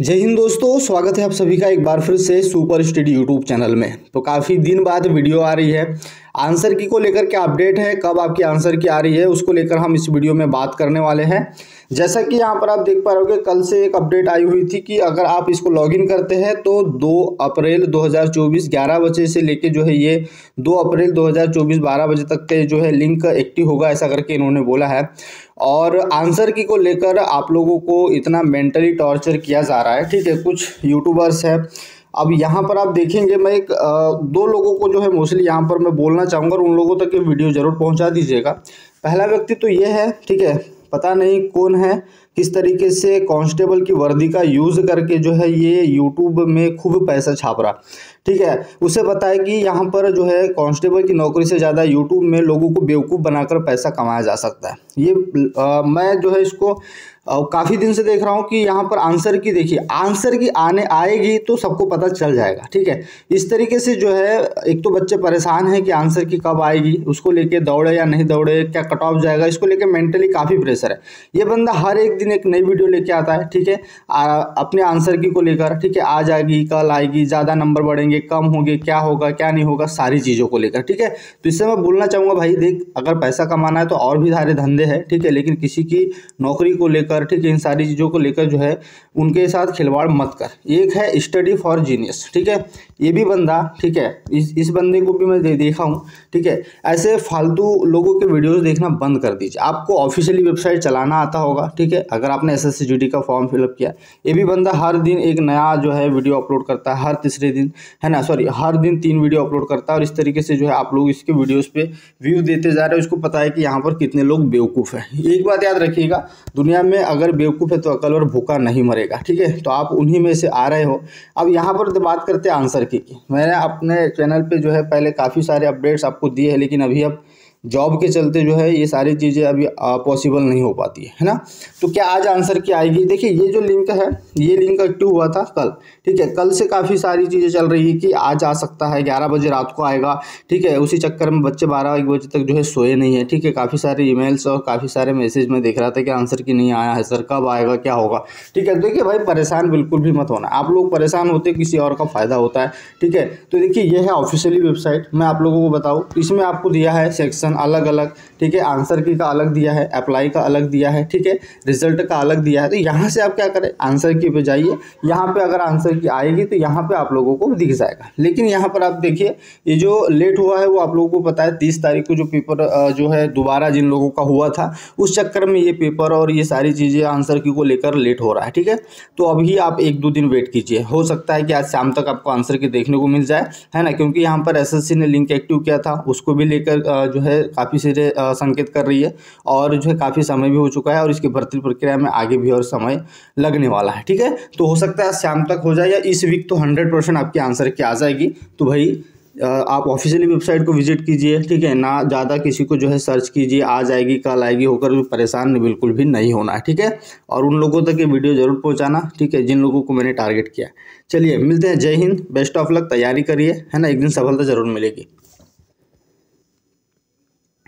जय हिंद दोस्तों, स्वागत है आप सभी का एक बार फिर से सुपर स्टडी यूट्यूब चैनल में। तो काफ़ी दिन बाद वीडियो आ रही है, आंसर की को लेकर क्या अपडेट है, कब आपकी आंसर की आ रही है, उसको लेकर हम इस वीडियो में बात करने वाले हैं। जैसा कि यहाँ पर आप देख पा रहे होगे, कल से एक अपडेट आई हुई थी कि अगर आप इसको लॉगिन करते हैं तो 2 अप्रैल 2024 11 बजे से लेकर जो है ये 2 अप्रैल 2024 12 बजे तक के जो है लिंक एक्टिव होगा, ऐसा करके इन्होंने बोला है। और आंसर की को लेकर आप लोगों को इतना मेंटली टॉर्चर किया जा रहा है, ठीक है, कुछ यूट्यूबर्स हैं। अब यहाँ पर आप देखेंगे, मैं एक दो लोगों को जो है मोस्टली यहाँ पर मैं बोलना चाहूँगा, उन लोगों तक ये वीडियो ज़रूर पहुँचा दीजिएगा। पहला व्यक्ति तो ये है, ठीक है, पता नहीं कौन है, किस तरीके से कांस्टेबल की वर्दी का यूज़ करके जो है ये यूट्यूब में खूब पैसा छाप रहा, ठीक है। उसे पता है कि यहाँ पर जो है कांस्टेबल की नौकरी से ज़्यादा यूट्यूब में लोगों को बेवकूफ़ बनाकर पैसा कमाया जा सकता है। ये मैं जो है इसको काफ़ी दिन से देख रहा हूँ कि यहाँ पर आंसर की, देखिए आंसर की आएगी तो सबको पता चल जाएगा, ठीक है। इस तरीके से जो है एक तो बच्चे परेशान हैं कि आंसर की कब आएगी, उसको लेके दौड़े या नहीं दौड़े, क्या कट ऑफ जाएगा, इसको लेके मेंटली काफ़ी प्रेशर है। ये बंदा हर एक एक नई वीडियो लेके आता है, ठीक है, अपने आंसर की को लेकर, ठीक है, आ जाएगी, कल आएगी, ज़्यादा नंबर बढ़ेंगे, कम होंगे, क्या होगा क्या नहीं होगा, सारी चीज़ों को लेकर, ठीक है। तो इससे मैं बोलना चाहूँगा, भाई देख, अगर पैसा कमाना है तो और भी सारे धंधे हैं, ठीक है, लेकिन किसी की नौकरी को लेकर, ठीक है, इन सारी चीज़ों को लेकर जो है उनके साथ खिलवाड़ मत कर। एक है स्टडी फॉर जीनियस, ठीक है, ये भी बंदा, ठीक है, इस बंदे को भी मैं देखा हूँ, ठीक है। ऐसे फालतू लोगों के वीडियोज़ देखना बंद कर दीजिए। आपको ऑफिशियली वेबसाइट चलाना आता होगा, ठीक है, अगर आपने एसएससी जीडी का फॉर्म फिलअप किया। ये भी बंदा हर दिन एक नया जो है वीडियो अपलोड करता है, हर तीसरे दिन है ना, सॉरी हर दिन 3 वीडियो अपलोड करता है। और इस तरीके से जो है आप लोग इसके वीडियोस पे व्यू देते जा रहे हो। इसको पता है कि यहाँ पर कितने लोग बेवकूफ़ हैं। एक बात याद रखिएगा, दुनिया में अगर बेवकूफ़ है तो अकल और भूखा नहीं मरेगा, ठीक है। तो आप उन्हीं में से आ रहे हो। अब यहाँ पर बात करते हैं आंसर की। मैंने अपने चैनल पर जो है पहले काफ़ी सारे अपडेट्स आपको दिए हैं, लेकिन अभी अब जॉब के चलते जो है ये सारी चीज़ें अभी पॉसिबल नहीं हो पाती है ना। तो क्या आज आंसर की आएगी? देखिए ये जो लिंक है, ये लिंक एक्टिव हुआ था कल, ठीक है। कल से काफ़ी सारी चीज़ें चल रही है कि आज आ सकता है, 11 बजे रात को आएगा, ठीक है। उसी चक्कर में बच्चे 12-1 बजे तक जो है सोए नहीं है, ठीक है। काफ़ी सारे ईमेल्स और काफ़ी सारे मैसेज में देख रहा था कि आंसर की नहीं आया है सर, कब आएगा, क्या होगा, ठीक है। देखिए भाई, परेशान बिल्कुल भी मत होना। आप लोग परेशान होते किसी और का फ़ायदा होता है, ठीक है। तो देखिए ये है ऑफिशियली वेबसाइट। मैं आप लोगों को बताऊँ, इसमें आपको दिया है सेक्शन अलग अलग, ठीक है। आंसर की का अलग दिया है, अप्लाई का अलग दिया है, ठीक है, रिजल्ट का अलग दिया है। तो यहाँ से आप क्या करें, आंसर की पे जाइए। यहाँ पे अगर आंसर की आएगी तो यहाँ पे आप लोगों को दिख जाएगा। लेकिन यहाँ पर आप देखिए ये जो लेट हुआ है वो आप लोगों को पता है 30 तारीख को जो पेपर जो है दोबारा जिन लोगों का हुआ था, उस चक्कर में ये पेपर और ये सारी चीज़ें आंसर की को लेकर लेट हो रहा है, ठीक है। तो अभी आप 1-2 दिन वेट कीजिए, हो सकता है कि आज शाम तक आपको आंसर की देखने को मिल जाए, है ना। क्योंकि यहाँ पर एसएससी ने लिंक एक्टिव किया था, उसको भी लेकर जो है काफ़ी सारे संकेत कर रही है और जो है काफ़ी समय भी हो चुका है और इसकी भर्ती प्रक्रिया में आगे भी और समय लगने वाला है, ठीक है। तो हो सकता है शाम तक हो जाए या इस वीक तो 100% आपकी आंसर की आ जाएगी। तो भाई आप ऑफिशियली वेबसाइट को विजिट कीजिए, ठीक है ना। ज़्यादा किसी को जो है सर्च कीजिए, आ जाएगी कल आएगी होकर परेशान बिल्कुल भी नहीं होना है, ठीक है। और उन लोगों तक ये वीडियो ज़रूर पहुँचाना, ठीक है, जिन लोगों को मैंने टारगेट किया। चलिए मिलते हैं, जय हिंद, बेस्ट ऑफ लक, तैयारी करिए, है ना, एक दिन सफलता ज़रूर मिलेगी।